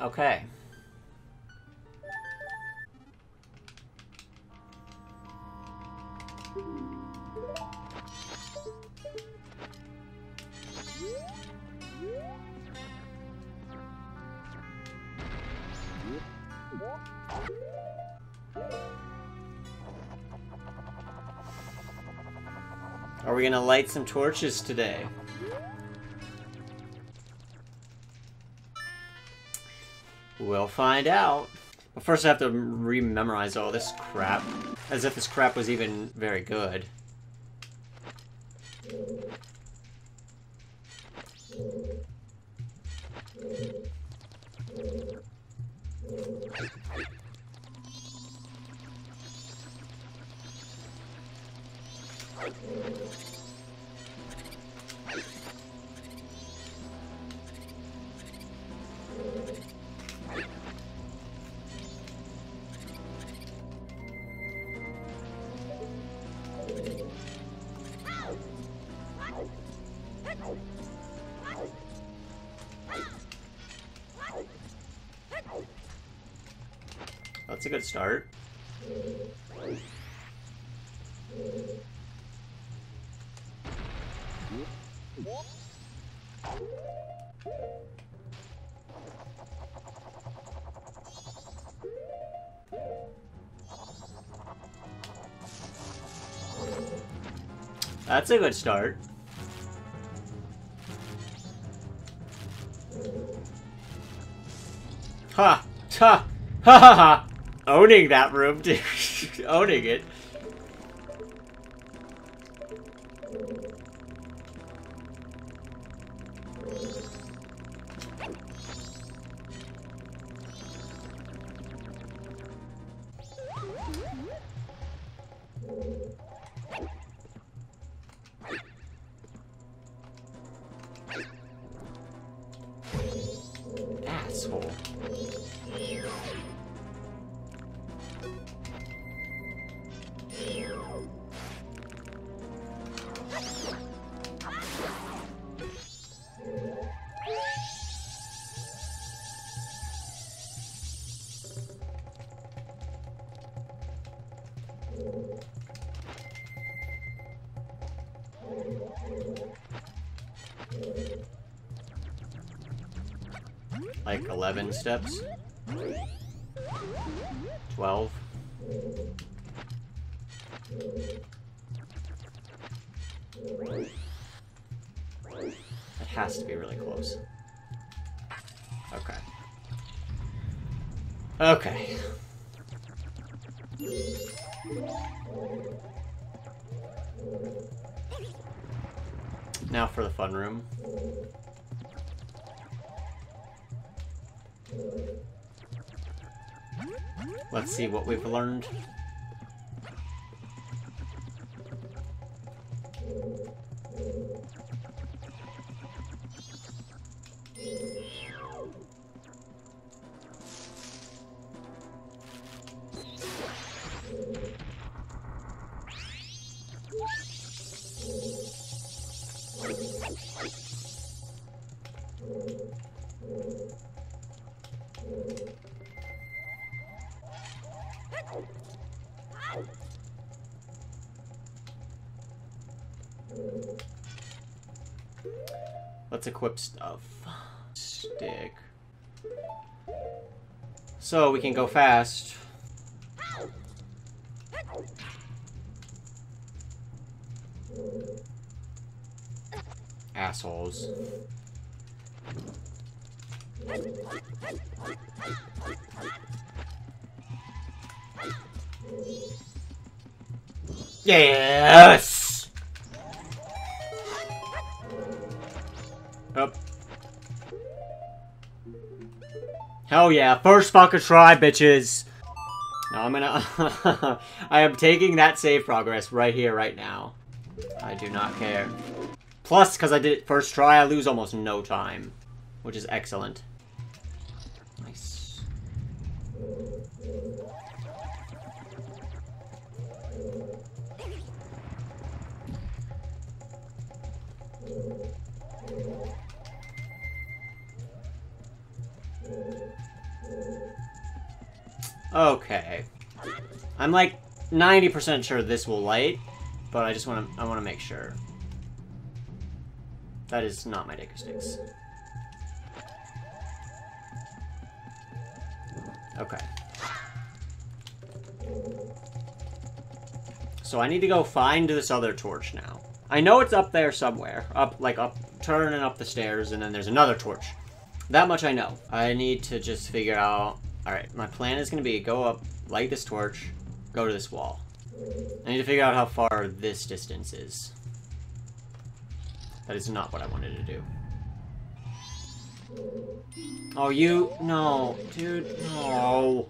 Okay. Are we gonna light some torches today? We'll find out. But first I have to re-memorize all this crap. As if this crap was even very good. That's a good start. That's a good start. Ha! Ha! Ha ha ha! Owning that room, dude. Owning it. Asshole. Like 11 steps, 12. That has to be really close. Okay. Okay. Now for the fun room. Let's see what we've learned. Let's equip stuff. Stick. So we can go fast. Assholes. Yes! Up. Hell yeah, first fucking try, bitches! Now I'm gonna... I am taking that save progress right here, right now. I do not care. Plus, because I did it first try, I lose almost no time. Which is excellent. Nice. Okay. I'm like 90% sure this will light, but I just want to, I want to make sure. That is not my Deku Sticks. Okay. So I need to go find this other torch now. I know it's up there somewhere. Up, like up, turning up the stairs, and then there's another torch. That much I know. I need to just figure out... Alright, my plan is going to be go up, light this torch, go to this wall. I need to figure out how far this distance is. That is not what I wanted to do. Oh, you... No, dude. No.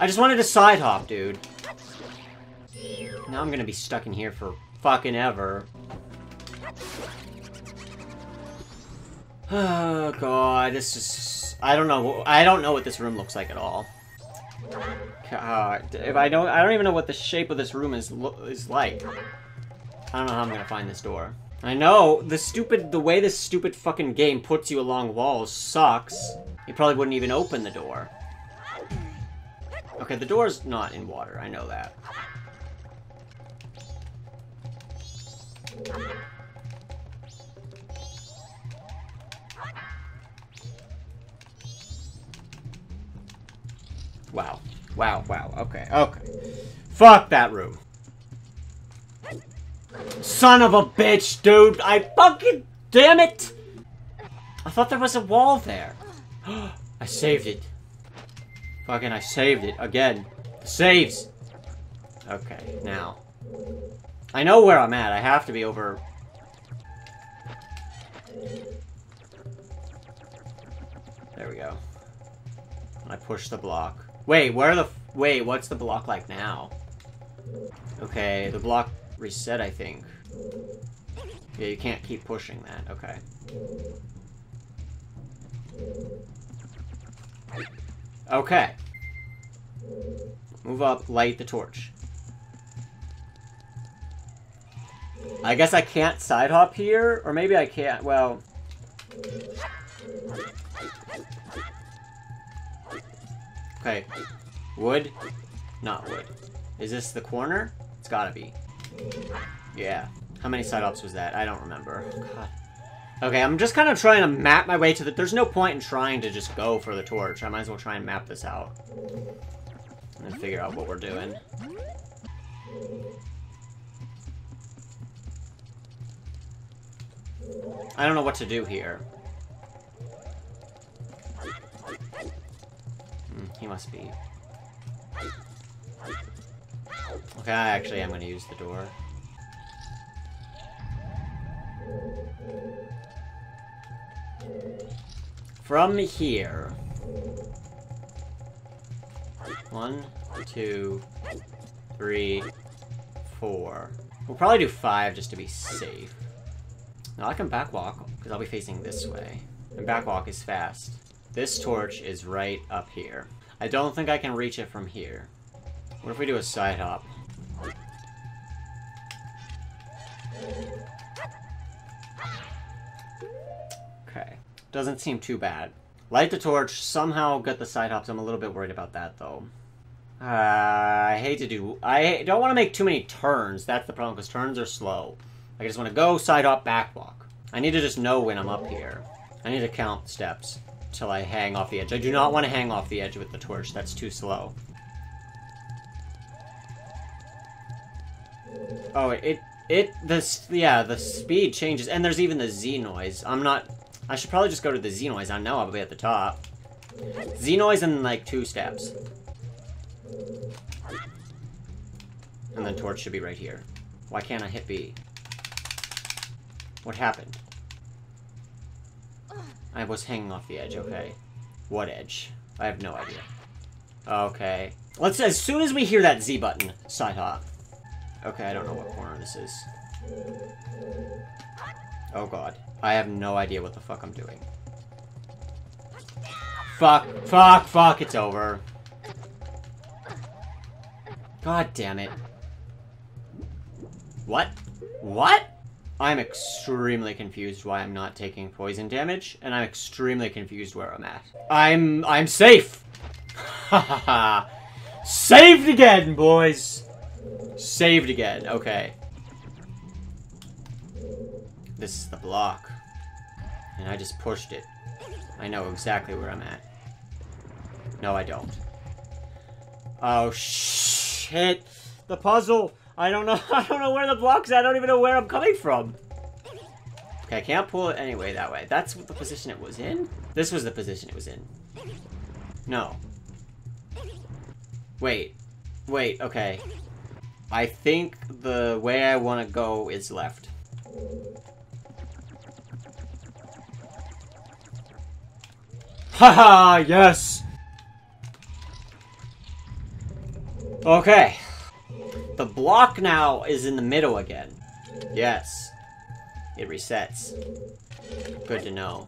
I just wanted to side hop, dude. Now I'm gonna be stuck in here for fucking ever. Oh, God. This is... I don't know. I don't know what this room looks like at all. God. If I don't... I don't even know what the shape of this room is like. I don't know how I'm gonna find this door. I know, the way this stupid fucking game puts you along walls sucks. You probably wouldn't even open the door. Okay, the door's not in water, I know that. Wow. Wow, wow, okay, okay. Fuck that room. Son of a bitch, dude! I fucking... Damn it! I thought there was a wall there. I saved it. Fucking I saved it. Again. Saves! Okay, now. I know where I'm at. I have to be over... There we go. I push the block. Wait, where the... Wait, what's the block like now? Okay, the block... Reset, I think. Yeah, you can't keep pushing that. Okay. Okay. Move up, light the torch. I guess I can't side hop here, or maybe I can't. Well... Okay. Wood? Not wood. Is this the corner? It's gotta be. Yeah. How many side ups was that? I don't remember. God. Okay, I'm just kind of trying to map my way to the... There's no point in trying to just go for the torch. I might as well try and map this out. And then figure out what we're doing. I don't know what to do here. He must be... Okay, I actually am going to use the door. From here... 1, 2, 3, 4. We'll probably do 5 just to be safe. Now I can backwalk, because I'll be facing this way. And backwalk is fast. This torch is right up here. I don't think I can reach it from here. What if we do a side hop? Okay. Doesn't seem too bad. Light the torch, somehow get the side hops. I'm a little bit worried about that, though. I don't want to make too many turns. That's the problem, because turns are slow. I just want to go side hop, back walk. I need to just know when I'm up here. I need to count steps till I hang off the edge. I do not want to hang off the edge with the torch. That's too slow. Oh, yeah, the speed changes, and there's even the Z noise. I should probably just go to the Z noise. I know I'll be at the top. Z noise in, like, 2 steps. And then torch should be right here. Why can't I hit B? What happened? I was hanging off the edge, okay. What edge? I have no idea. Okay. Let's, as soon as we hear that Z button, side hop. Okay, I don't know what corner this is. Oh god. I have no idea what the fuck I'm doing. Fuck, fuck, fuck, it's over. God damn it. What? What? I'm extremely confused why I'm not taking poison damage, and I'm extremely confused where I'm at. I'm safe! Ha ha ha. Saved again, boys! Saved again, okay. This is the block. And I just pushed it. I know exactly where I'm at. No, I don't. Oh, shit. The puzzle. I don't know where the block's at. I don't even know where I'm coming from. Okay, I can't pull it anyway that way. That's the position it was in? This was the position it was in. No. Wait. Wait, okay. I think the way I want to go is left. Haha, yes! Okay. The block now is in the middle again. Yes. It resets. Good to know.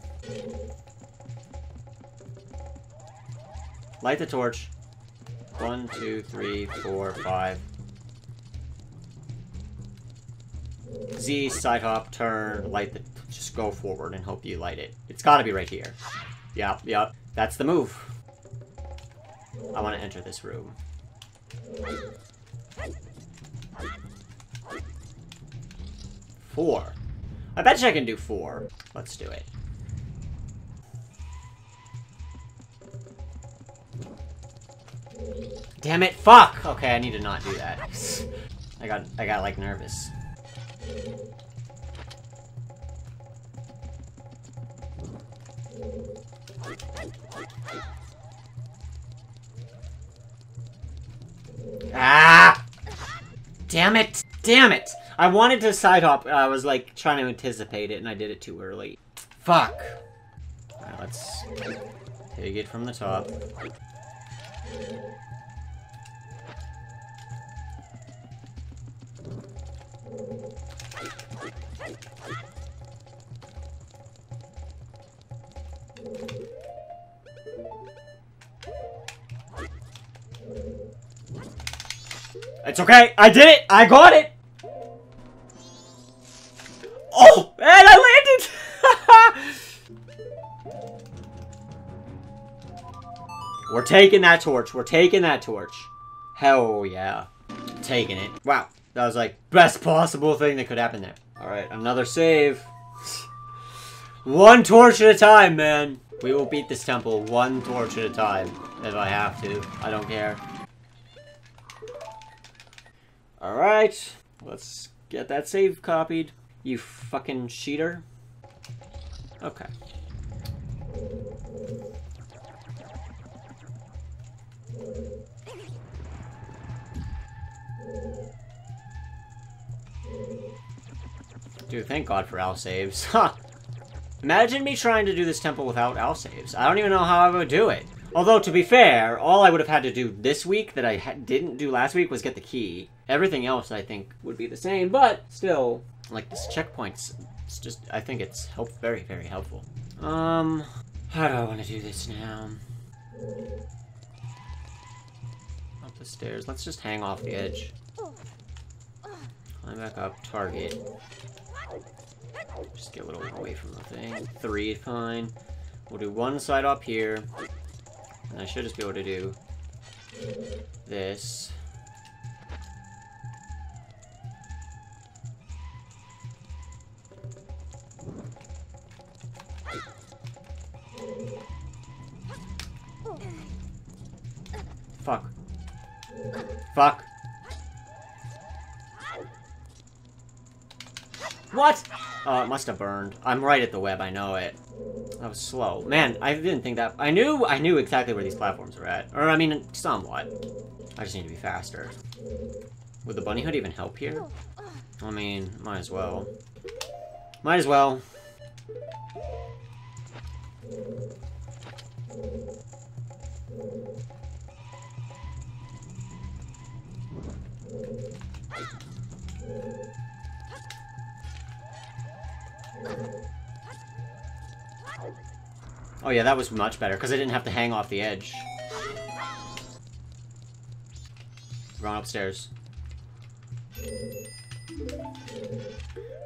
Light the torch. 1, 2, 3, 4, 5. Z, side hop, turn, light the... Just go forward and hope you light it. It's gotta be right here. Yep, yep. That's the move. I want to enter this room. Four. I bet you I can do 4. Let's do it. Damn it! Fuck! Okay, I need to not do that. I got like nervous. Ah! Damn it! Damn it! I wanted to side hop. I was like trying to anticipate it, and I did it too early. Fuck! All right, let's take it from the top. It's okay. I did it. I got it. Oh, and I landed. We're taking that torch. We're taking that torch. Hell yeah. Taking it. Wow. That was like best possible thing that could happen there. All right. Another save. One torch at a time, man. We will beat this temple one torch at a time. If I have to. I don't care. Alright, let's get that save copied, you fucking cheater. Okay. Dude, thank God for al saves. Huh. Imagine me trying to do this temple without al saves. I don't even know how I would do it. Although, to be fair, all I would have had to do this week that I didn't do last week was get the key. Everything else, I think, would be the same, but still, like, this checkpoint's, it's just, I think it's very, very helpful. How do I want to do this now? Up the stairs. Let's just hang off the edge. Climb back up, target. Just get a little away from the thing. 3, fine. We'll do one side up here. And I should just be able to do this. Fuck. Fuck. What? Oh, it must have burned. I'm right at the web, I know it. That was slow. Man, I didn't think that... I knew exactly where these platforms were at. Or, I mean, somewhat. I just need to be faster. Would the bunny hood even help here? I mean, might as well. Might as well. Oh yeah, that was much better, because I didn't have to hang off the edge. Run upstairs.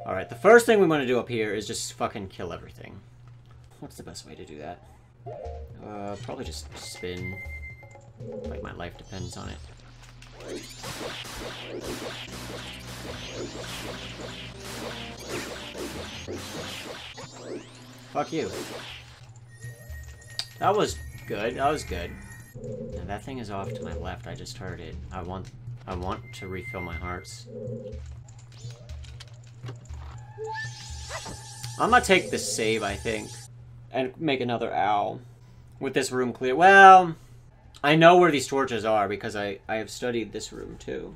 Alright, the first thing we want to do up here is just fucking kill everything. What's the best way to do that? Probably just spin. Like my life depends on it. Fuck you. That was good. That was good. Now that thing is off to my left. I just heard it. I want to refill my hearts. I'm gonna take this save, I think, and make another owl. With this room clear. Well, I know where these torches are because I have studied this room too.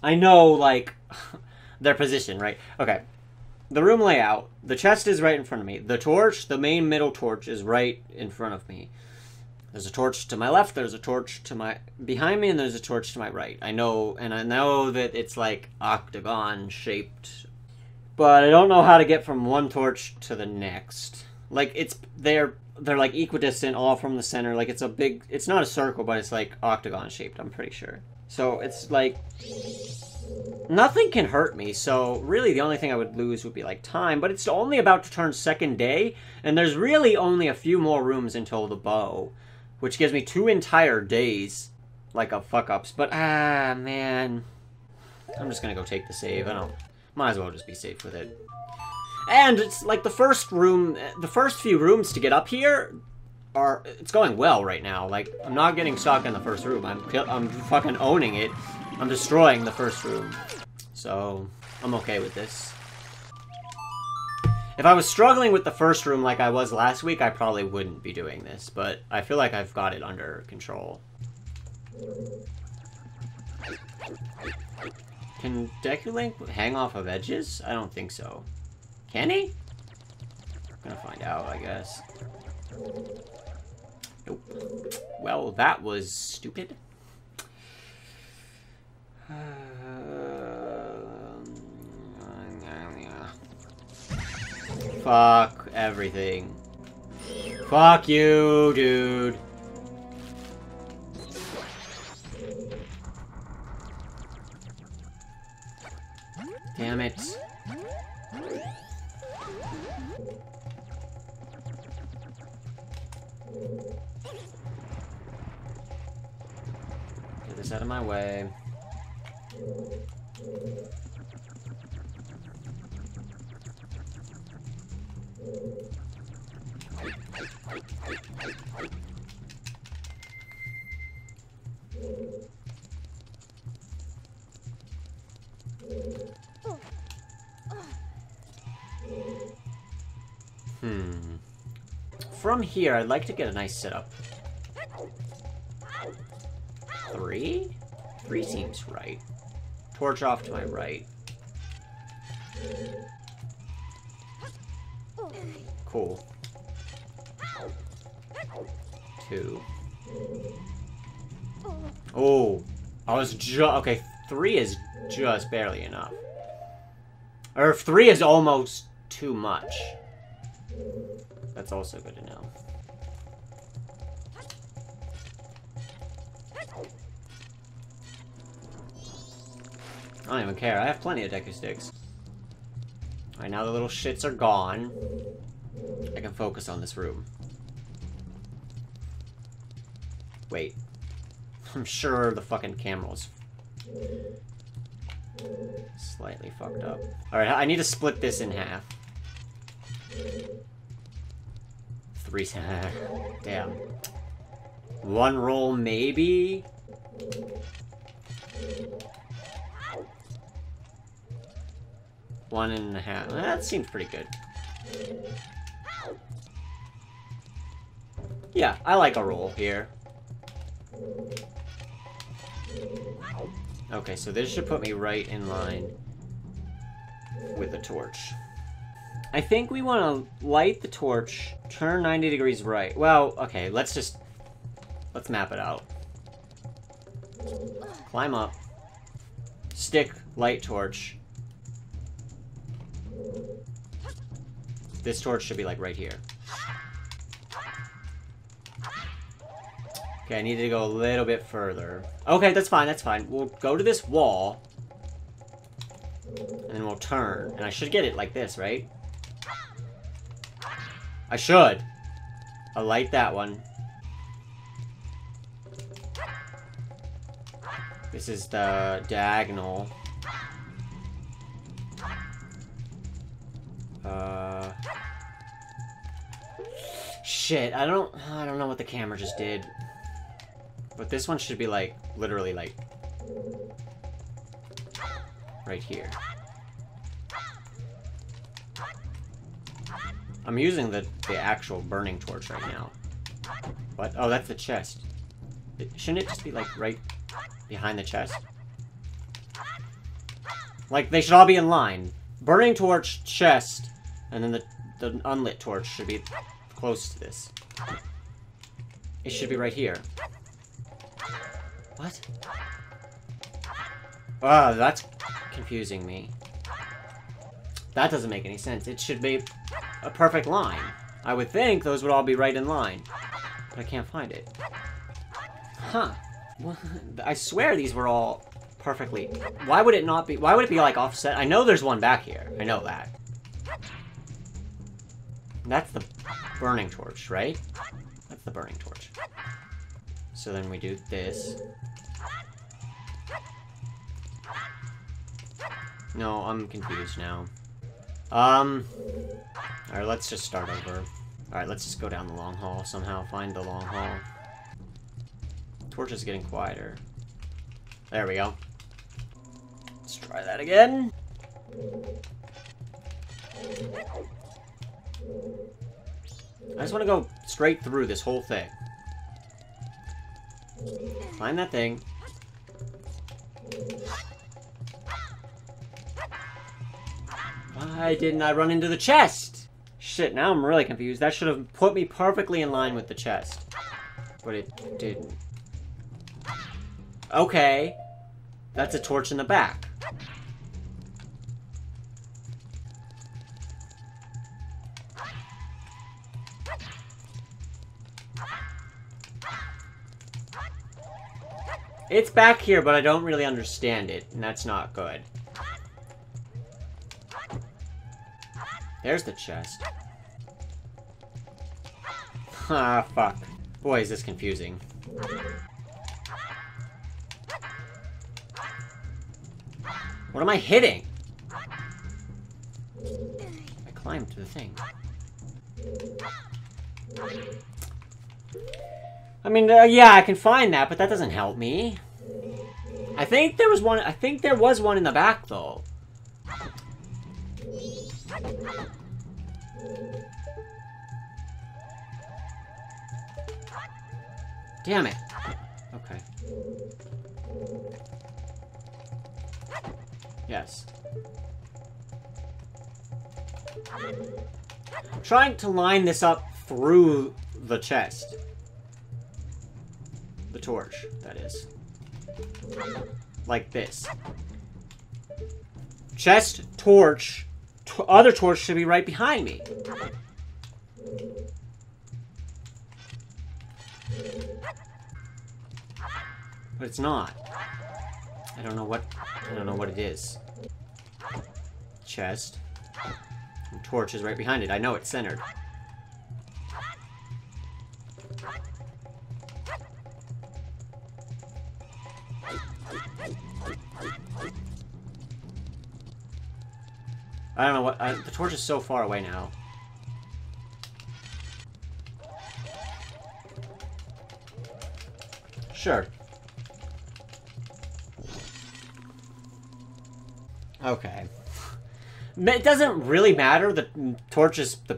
I know, like, their position, right? Okay. The room layout. The chest is right in front of me. The torch, the main middle torch, is right in front of me. There's a torch to my left, there's a torch to my behind me, and there's a torch to my right. I know, and I know that it's like octagon shaped, but I don't know how to get from one torch to the next. Like, it's they're like equidistant all from the center. Like, it's a big, it's not a circle, but it's like octagon shaped, I'm pretty sure. So it's like nothing can hurt me, so really the only thing I would lose would be like time, but it's only about to turn second day, and there's really only a few more rooms until the bow, which gives me 2 entire days, like, of fuck-ups. But, ah, man, I'm just gonna go take the save. I don't, might as well just be safe with it. And it's like the first room, the first few rooms to get up here are, it's going well right now. Like, I'm not getting stuck in the first room. I'm fucking owning it. I'm destroying the first room. So, I'm okay with this. If I was struggling with the first room like I was last week, I probably wouldn't be doing this, but I feel like I've got it under control. Can Deculink hang off of edges? I don't think so. Can he? I'm gonna find out, I guess. Nope. Well, that was stupid. Fuck everything. Fuck you, dude. Damn it. Get this out of my way. From here, I'd like to get a nice setup. 3? 3 seems right. Torch off to my right. Cool. 2. Oh, I was okay, 3 is just barely enough. Or 3 is almost too much. That's also good to know. I don't even care. I have plenty of Deku Sticks. Alright, now the little shits are gone. I can focus on this room. Wait. I'm sure the fucking camera was slightly fucked up. Alright, I need to split this in half. 3. Damn. 1 roll, maybe? One and a half. Well, that seems pretty good. Yeah, I like a roll here. Okay, so this should put me right in line with the torch. I think we want to light the torch, turn 90 degrees right. Well, okay, let's map it out. Climb up. Stick, light torch. This torch should be, like, right here. Okay, I need to go a little bit further. Okay, that's fine, that's fine. We'll go to this wall, and then we'll turn. And I should get it like this, right? I should. I'll light that one. This is the diagonal. Shit, I don't know what the camera just did. But this one should be like, literally like, right here. I'm using the actual burning torch right now. What? Oh, that's the chest. Shouldn't it just be like right behind the chest? Like, they should all be in line. Burning torch, chest, and then the unlit torch should be close to this. It should be right here. What? Oh, that's confusing me. That doesn't make any sense. It should be a perfect line. I would think those would all be right in line. But I can't find it. Huh. What? I swear these were all perfectly... Why would it not be... Why would it be, like, offset? I know there's one back here. I know that. That's the burning torch, right? That's the burning torch. So then we do this. No, I'm confused now. Alright, let's just start over. Alright, let's just go down the long hall somehow. Find the long hall. Torch is getting quieter. There we go. Let's try that again. I just want to go straight through this whole thing. Find that thing. Why didn't I run into the chest? Shit, now I'm really confused. That should have put me perfectly in line with the chest. But it didn't. Okay. That's a torch in the back. It's back here, but I don't really understand it, and that's not good. There's the chest. Ah, fuck. Boy, is this confusing. What am I hitting? I climbed the thing. I mean, yeah, I can find that, but that doesn't help me. I think there was one in the back, though. Damn it. Okay. Yes. I'm trying to line this up through the chest. The torch, that is. Like this. Chest, torch, other torch should be right behind me. But it's not. I don't know what it is. Chest. And torch is right behind it. I know it's centered. I don't know what... the torch is so far away now. Sure. Okay. It doesn't really matter the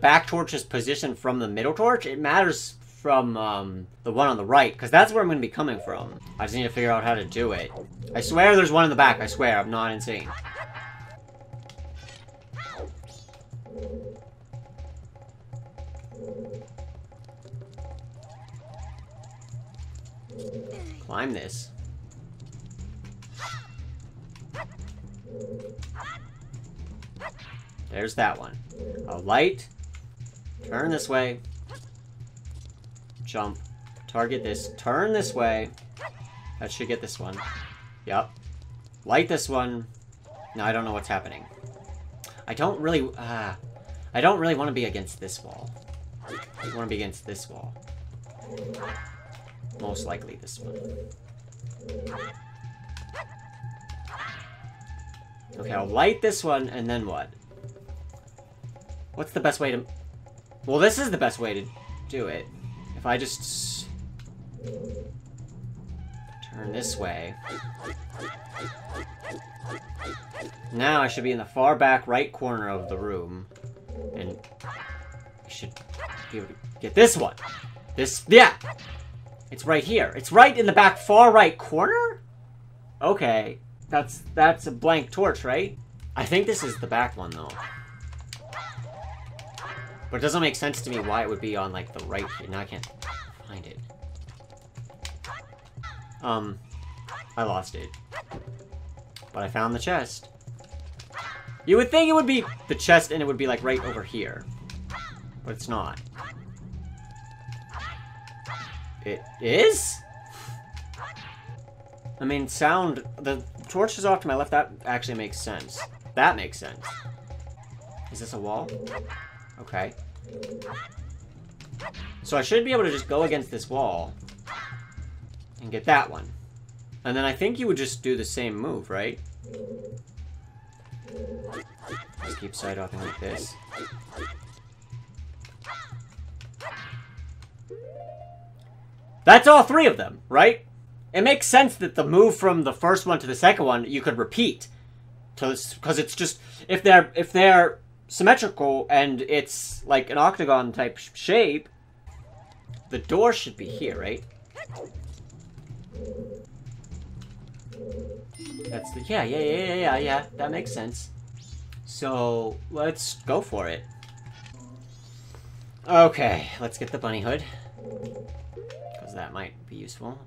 back torch's position from the middle torch. It matters from the one on the right, because that's where I'm going to be coming from. I just need to figure out how to do it. I swear there's one in the back. I swear. I'm not insane. Climb this. There's that one. A light. Turn this way. Jump. Target this. Turn this way. That should get this one. Yep. Light this one. No, I don't know what's happening. I don't really want to be against this wall. I want to be against this wall. Most likely this one. Okay, I'll light this one, and then what? What's the best way to... Well, this is the best way to do it. If I just... turn this way. Now I should be in the far back right corner of the room. And... I should be able to get this one. This... yeah! It's right here. It's right in the back far right corner? Okay. That's a blank torch, right? I think this is the back one, though. But it doesn't make sense to me why it would be on, like, the right... Now I can't find it. I lost it. But I found the chest. You would think it would be the chest and it would be, like, right over here. But it's not. It is? I mean, sound... the torch is off to my left. That actually makes sense. That makes sense. Is this a wall? Okay. So I should be able to just go against this wall and get that one. And then I think you would just do the same move, right? Just keep side-hopping like this. That's all three of them, right? It makes sense that the move from the first one to the second one, you could repeat. Because it's just... If they're symmetrical and it's like an octagon type shape, the door should be here, right? That's the... yeah. That makes sense. So, let's go for it. Okay, let's get the bunny hood. Because that might be useful.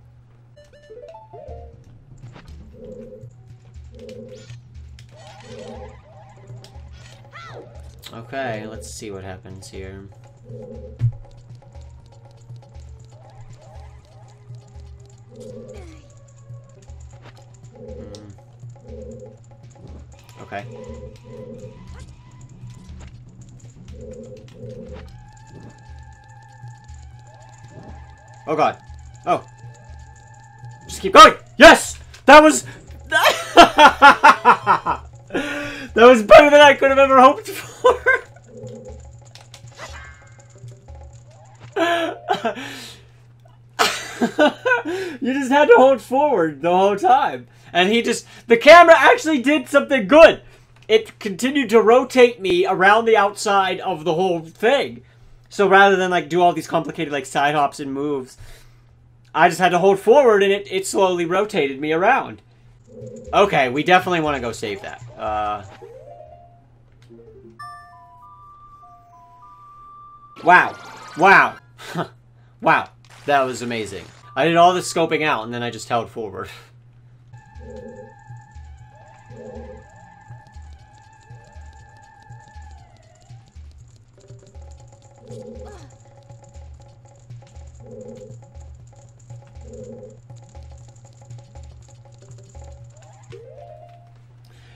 Okay, let's see what happens here. Okay. Oh god. Oh. Just keep going! Yes! That was... that was better than I could have ever hoped for! You just had to hold forward the whole time. And he just... the camera actually did something good! It continued to rotate me around the outside of the whole thing. So rather than, like, do all these complicated, like, side hops and moves, I just had to hold forward and it slowly rotated me around. Okay, we definitely want to go save that. Wow. Wow. Wow. That was amazing. I did all this scoping out and then I just held forward.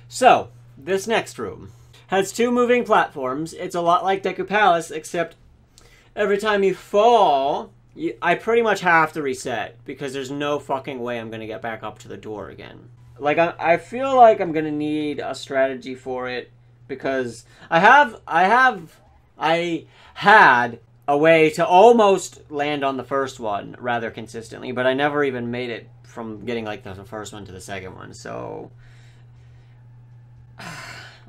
So, this next room has two moving platforms. It's a lot like Deku Palace, except every time you fall, I pretty much have to reset because there's no fucking way I'm going to get back up to the door again. Like, I feel like I'm going to need a strategy for it because I had a way to almost land on the first one rather consistently, but I never even made it from getting, like, the first one to the second one, so...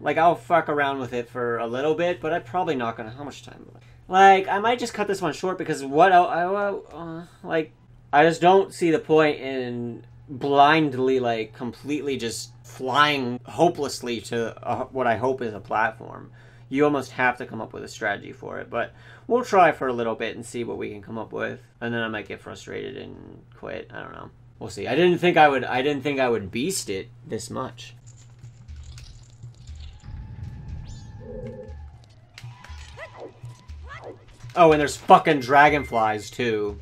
like, I'll fuck around with it for a little bit, but I'm probably not gonna... how much time? Like, I might just cut this one short because what else... like, I just don't see the point in blindly, like, completely just flying hopelessly to what I hope is a platform. You almost have to come up with a strategy for it, but we'll try for a little bit and see what we can come up with. And then I might get frustrated and quit. I don't know. We'll see. I didn't think I would beast it this much. Oh, and there's fucking dragonflies, too.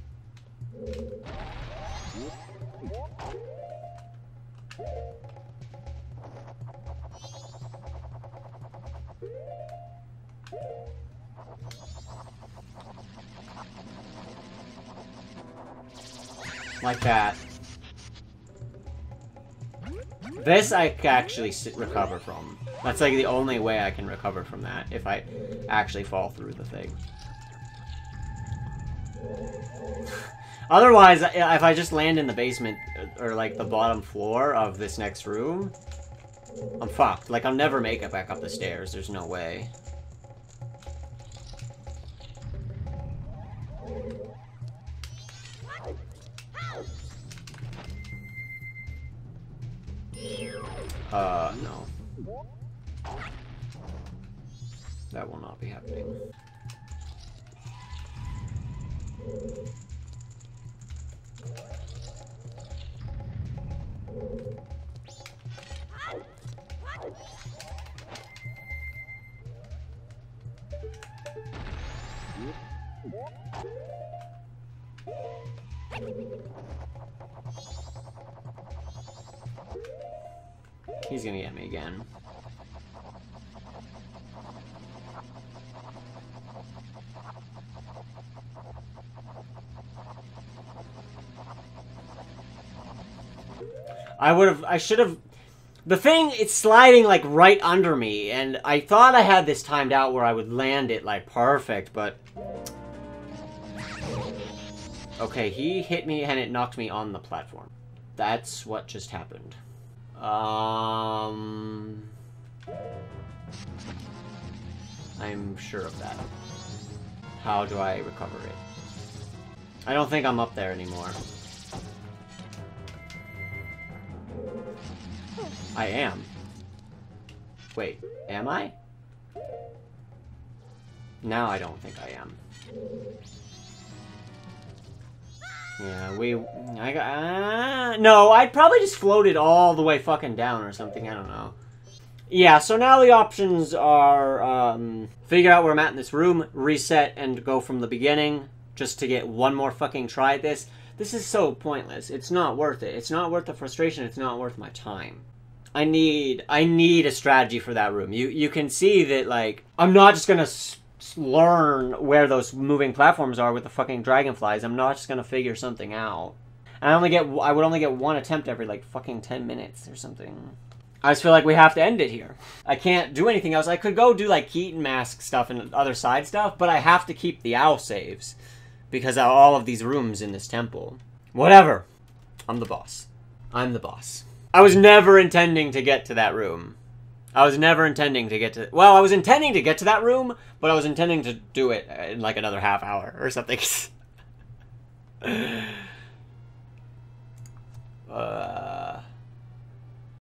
Like that. This I can actually recover from. That's like the only way I can recover from that, if I actually fall through the thing. Otherwise, if I just land in the basement, or like the bottom floor of this next room, I'm fucked. Like, I'll never make it back up the stairs. There's no way. No. That will not be happening. He's gonna get me again. I should have... The thing, it's sliding, like, right under me, and I thought I had this timed out where I would land it, like, perfect, but... Okay, he hit me and it knocked me on the platform. That's what just happened. I'm sure of that. How do I recover it? I don't think I'm up there anymore. I am. Wait, am I? Now I don't think I am. Yeah, no, I'd probably just float it all the way fucking down or something, I don't know. Yeah, so now the options are, figure out where I'm at in this room, reset, and go from the beginning, just to get one more fucking try at this. This is so pointless. It's not worth it. It's not worth the frustration. It's not worth my time. I need a strategy for that room. You can see that, like, I'm not just gonna learn where those moving platforms are with the fucking dragonflies. I'm not just gonna figure something out. I would only get one attempt every, like, fucking 10 minutes or something. I just feel like we have to end it here. I can't do anything else. I could go do, like, Keaton Mask stuff and other side stuff, but I have to keep the owl saves because of all of these rooms in this temple. Whatever. I'm the boss. I'm the boss. I was never intending to get to that room. I was never intending to get to... Well, I was intending to get to that room, but I was intending to do it in, like, another half hour or something.